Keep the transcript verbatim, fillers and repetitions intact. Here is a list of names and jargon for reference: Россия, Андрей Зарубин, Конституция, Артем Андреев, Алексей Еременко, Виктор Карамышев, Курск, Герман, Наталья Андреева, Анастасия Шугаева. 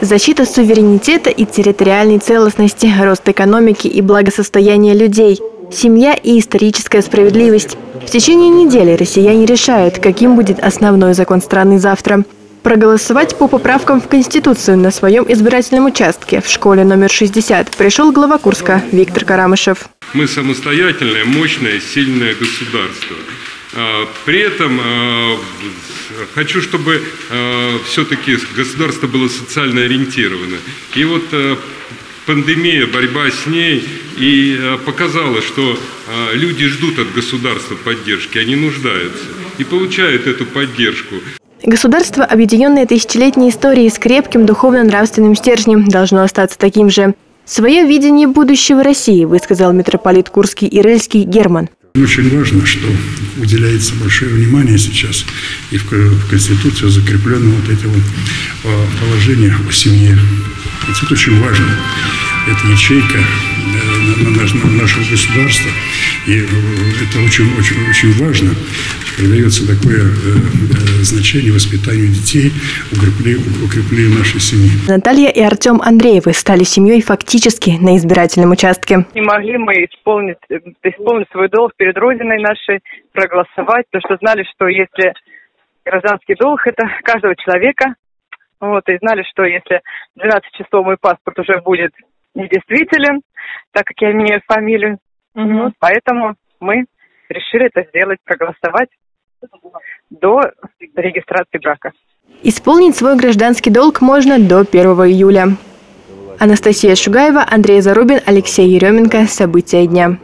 Защита суверенитета и территориальной целостности, рост экономики и благосостояние людей, семья и историческая справедливость. В течение недели россияне решают, каким будет основной закон страны завтра. Проголосовать по поправкам в Конституцию на своем избирательном участке в школе номер шестьдесят пришел глава Курска Виктор Карамышев. Мы самостоятельное, мощное, сильное государство. При этом хочу, чтобы все-таки государство было социально ориентировано. И вот пандемия, борьба с ней и показала, что люди ждут от государства поддержки, они нуждаются и получают эту поддержку. Государство, объединенное тысячелетней историей с крепким духовно-нравственным стержнем, должно остаться таким же. Свое видение будущего России высказал митрополит Курский и Рыльский Герман. Очень важно, что уделяется большое внимание сейчас, и в Конституции закреплено вот это вот положение о семье. Ведь это очень важно. Это ячейка нашего государства, и это очень-очень важно. Придается такое значение воспитанию детей, укреплению нашей семьи. Наталья и Артем Андреевы стали семьей фактически на избирательном участке. Не могли мы исполнить, исполнить свой долг перед Родиной нашей, проголосовать, потому что знали, что если гражданский долг – это каждого человека, вот, и знали, что если двенадцать часов мой паспорт уже будет недействителен, так как я меняю фамилию, угу. Вот, поэтому мы решили это сделать, проголосовать до регистрации брака. Исполнить свой гражданский долг можно до первого июля. Анастасия Шугаева, Андрей Зарубин, Алексей Еременко. События дня.